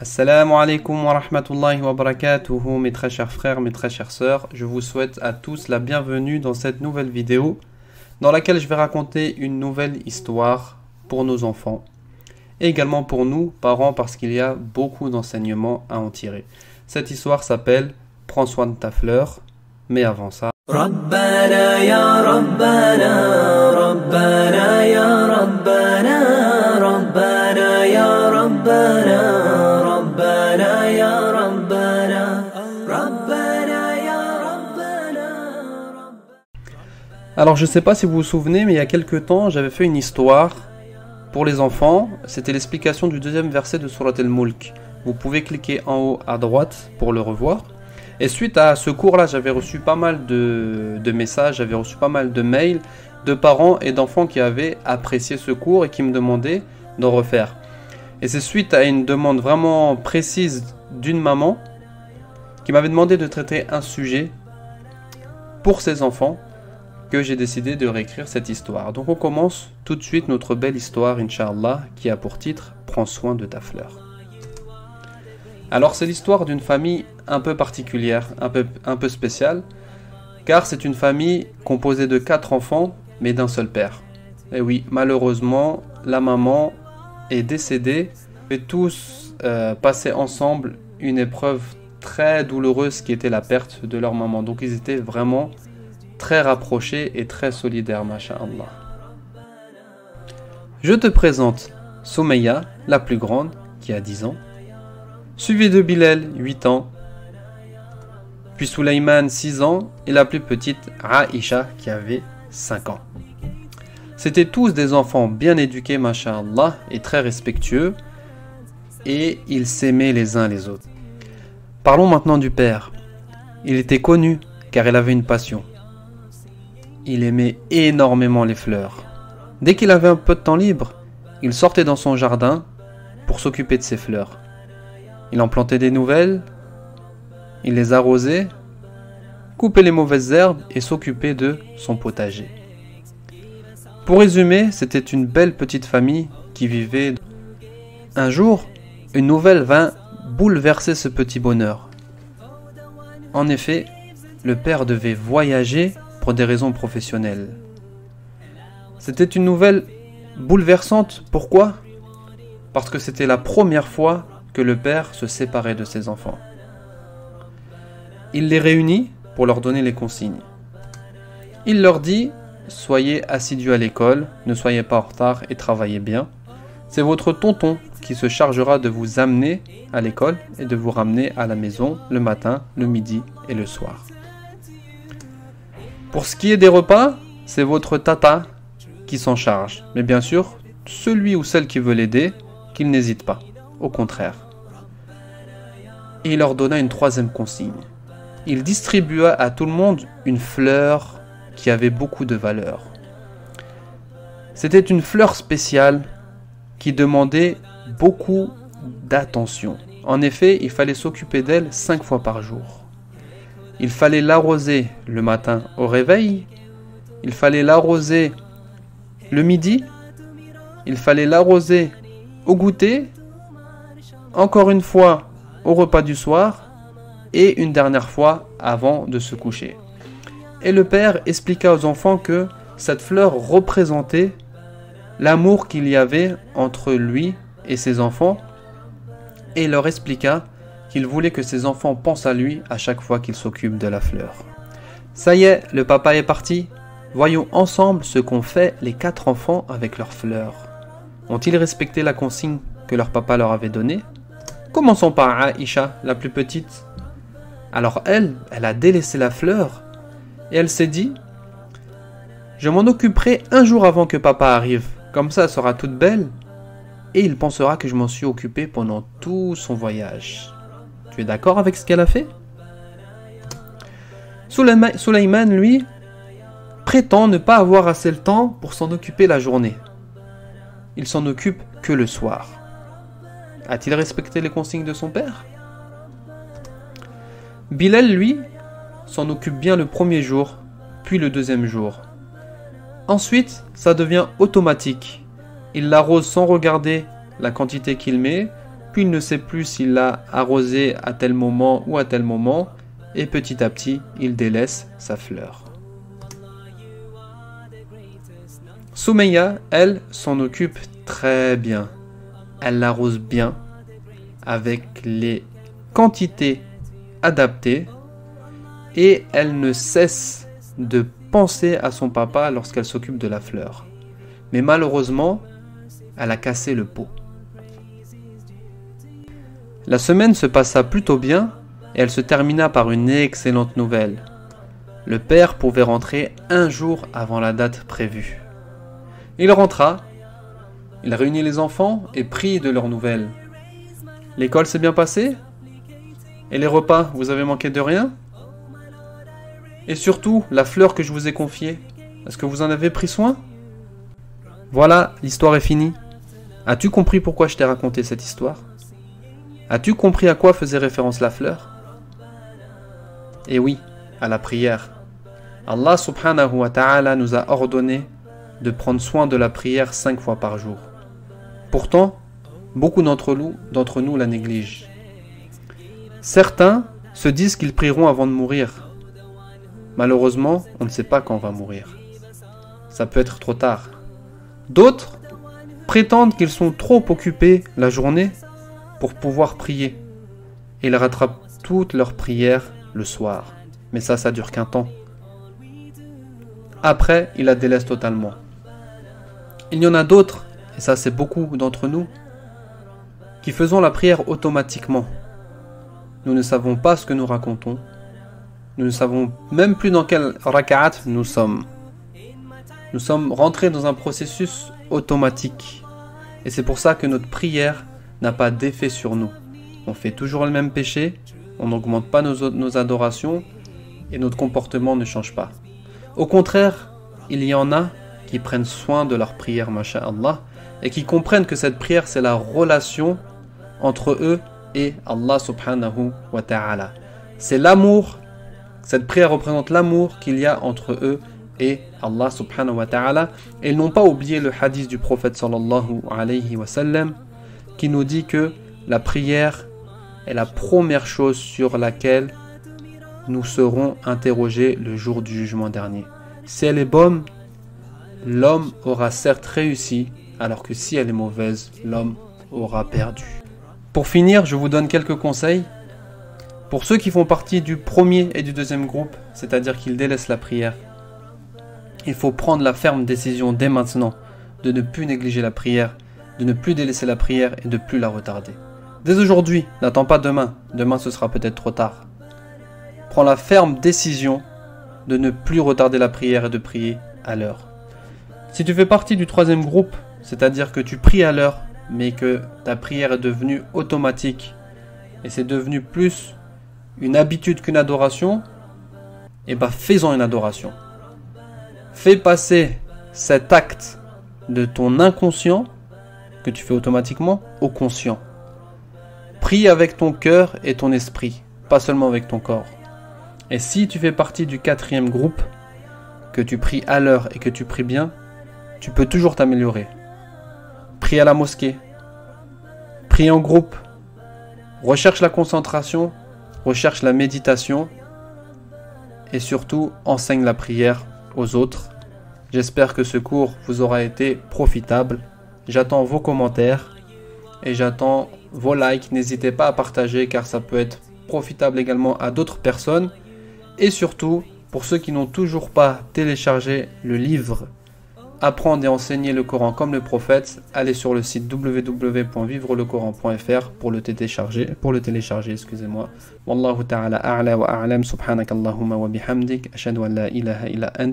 Assalamu alaikum wa rahmatullahi wa barakatuh, mes très chers frères, mes très chères sœurs, je vous souhaite à tous la bienvenue dans cette nouvelle vidéo dans laquelle je vais raconter une nouvelle histoire pour nos enfants et également pour nous, parents, parce qu'il y a beaucoup d'enseignements à en tirer. Cette histoire s'appelle « Prends soin de ta fleur », mais avant ça... Rabbana ya Rabbana, Rabbana ya Rabbana, Rabbana ya Rabbana, Rabbana ya Rabbana, Rabbana ya Rabbana. Alors je sais pas si vous vous souvenez, mais il y a quelques temps j'avais fait une histoire pour les enfants. C'était l'explication du deuxième verset de Surat el-Mulk. Vous pouvez cliquer en haut à droite pour le revoir. Et suite à ce cours-là, j'avais reçu pas mal de messages, j'avais reçu pas mal de mails de parents et d'enfants qui avaient apprécié ce cours et qui me demandaient d'en refaire. Et c'est suite à une demande vraiment précise d'une maman qui m'avait demandé de traiter un sujet pour ses enfants que j'ai décidé de réécrire cette histoire. Donc on commence tout de suite notre belle histoire, Inch'Allah, qui a pour titre « Prends soin de ta fleur ». Alors c'est l'histoire d'une famille un peu particulière, un peu spéciale, car c'est une famille composée de 4 enfants, mais d'un seul père. Et oui, malheureusement, la maman est décédée, et tous passaient ensemble une épreuve très douloureuse qui était la perte de leur maman. Donc ils étaient vraiment très rapprochés et très solidaires, masha'Allah. Je te présente Soumeya, la plus grande, qui a 10 ans. Suivi de Bilal, 8 ans, puis Souleyman, 6 ans, et la plus petite, Aisha, qui avait 5 ans. C'étaient tous des enfants bien éduqués, masha'Allah, et très respectueux, et ils s'aimaient les uns les autres. Parlons maintenant du père. Il était connu, car il avait une passion. Il aimait énormément les fleurs. Dès qu'il avait un peu de temps libre, il sortait dans son jardin pour s'occuper de ses fleurs. Il en plantait des nouvelles, il les arrosait, coupait les mauvaises herbes et s'occupait de son potager. Pour résumer, c'était une belle petite famille qui vivait. Un jour, une nouvelle vint bouleverser ce petit bonheur. En effet, le père devait voyager pour des raisons professionnelles. C'était une nouvelle bouleversante. Pourquoi? Parce que c'était la première fois que le père se séparait de ses enfants. Il les réunit pour leur donner les consignes. Il leur dit « Soyez assidus à l'école, ne soyez pas en retard et travaillez bien. C'est votre tonton qui se chargera de vous amener à l'école et de vous ramener à la maison le matin, le midi et le soir. Pour ce qui est des repas, c'est votre tata qui s'en charge. Mais bien sûr, celui ou celle qui veut l'aider, qu'il n'hésite pas. Au contraire. » Et il leur donna une troisième consigne. Il distribua à tout le monde une fleur qui avait beaucoup de valeur. C'était une fleur spéciale qui demandait beaucoup d'attention. En effet, il fallait s'occuper d'elle 5 fois par jour. Il fallait l'arroser le matin au réveil, il fallait l'arroser le midi, il fallait l'arroser au goûter, encore une fois au repas du soir et une dernière fois avant de se coucher. Et le père expliqua aux enfants que cette fleur représentait l'amour qu'il y avait entre lui et ses enfants et leur expliqua qu'il voulait que ses enfants pensent à lui à chaque fois qu'il s'occupe de la fleur. Ça y est, le papa est parti. Voyons ensemble ce qu'ont fait les 4 enfants avec leurs fleurs. Ont-ils respecté la consigne que leur papa leur avait donnée? Commençons par Aisha, la plus petite. Alors elle a délaissé la fleur et elle s'est dit « Je m'en occuperai un jour avant que papa arrive, comme ça elle sera toute belle et il pensera que je m'en suis occupée pendant tout son voyage. » Tu es d'accord avec ce qu'elle a fait? Souleyman, lui, prétend ne pas avoir assez le temps pour s'en occuper la journée. Il s'en occupe que le soir. A-t-il respecté les consignes de son père? Bilal, lui, s'en occupe bien le premier jour, puis le deuxième jour. Ensuite, ça devient automatique. Il l'arrose sans regarder la quantité qu'il met, puis il ne sait plus s'il l'a arrosé à tel moment ou à tel moment, et petit à petit, il délaisse sa fleur. Soumeya, elle, s'en occupe très bien. Elle l'arrose bien, avec les quantités adaptées, et elle ne cesse de penser à son papa lorsqu'elle s'occupe de la fleur. Mais malheureusement, elle a cassé le pot. La semaine se passa plutôt bien et elle se termina par une excellente nouvelle. Le père pouvait rentrer un jour avant la date prévue. Il rentra, il réunit les enfants et prit de leurs nouvelles. L'école s'est bien passée? Et les repas, vous avez manqué de rien? Et surtout, la fleur que je vous ai confiée, est-ce que vous en avez pris soin? Voilà, l'histoire est finie. As-tu compris pourquoi je t'ai raconté cette histoire? As-tu compris à quoi faisait référence la fleur? Eh oui, à la prière. Allah subhanahu wa ta'ala nous a ordonné de prendre soin de la prière 5 fois par jour. Pourtant, beaucoup d'entre nous la négligent. Certains se disent qu'ils prieront avant de mourir. Malheureusement, on ne sait pas quand on va mourir. Ça peut être trop tard. D'autres prétendent qu'ils sont trop occupés la journée pour pouvoir prier. Ils rattrapent toutes leurs prières le soir. Mais ça dure qu'un temps. Après, ils la délaissent totalement. Il y en a d'autres, et ça c'est beaucoup d'entre nous, qui faisons la prière automatiquement. Nous ne savons pas ce que nous racontons. Nous ne savons même plus dans quel raka'at nous sommes. Nous sommes rentrés dans un processus automatique. Et c'est pour ça que notre prière n'a pas d'effet sur nous. On fait toujours le même péché, on n'augmente pas nos adorations et notre comportement ne change pas. Au contraire, il y en a qui prennent soin de leur prière, masha'Allah, et qui comprennent que cette prière c'est la relation entre eux et Allah subhanahu wa ta'ala. C'est l'amour, cette prière représente l'amour qu'il y a entre eux et Allah subhanahu wa ta'ala. Et ils n'ont pas oublié le hadith du prophète sallallahu alayhi wa sallam qui nous dit que la prière est la première chose sur laquelle nous serons interrogés le jour du jugement dernier. Si elle est bonne, l'homme aura certes réussi, alors que si elle est mauvaise, l'homme aura perdu. Pour finir, je vous donne quelques conseils. Pour ceux qui font partie du premier et du deuxième groupe, c'est-à-dire qu'ils délaissent la prière, il faut prendre la ferme décision dès maintenant de ne plus négliger la prière, de ne plus délaisser la prière et de ne plus la retarder. Dès aujourd'hui, n'attends pas demain. Demain, ce sera peut-être trop tard. Prends la ferme décision de ne plus retarder la prière et de prier à l'heure. Si tu fais partie du troisième groupe, c'est-à-dire que tu pries à l'heure, mais que ta prière est devenue automatique et c'est devenu plus une habitude qu'une adoration, et bien fais-en une adoration. Fais passer cet acte de ton inconscient que tu fais automatiquement au conscient. Prie avec ton cœur et ton esprit, pas seulement avec ton corps. Et si tu fais partie du 4e groupe, que tu pries à l'heure et que tu pries bien, tu peux toujours t'améliorer. Prie à la mosquée, prie en groupe, recherche la concentration, recherche la méditation et surtout enseigne la prière aux autres. J'espère que ce cours vous aura été profitable. J'attends vos commentaires et j'attends vos likes. N'hésitez pas à partager car ça peut être profitable également à d'autres personnes. Et surtout, pour ceux qui n'ont toujours pas téléchargé le livre « Apprendre et enseigner le Coran comme le prophète », allez sur le site www.vivrelecoran.fr pour le télécharger. Excusez-moi. Wallahu ta'ala a'la wa a'lam. Subhanakallahumma wa bihamdik. Ashhadu an la ilaha illa ant.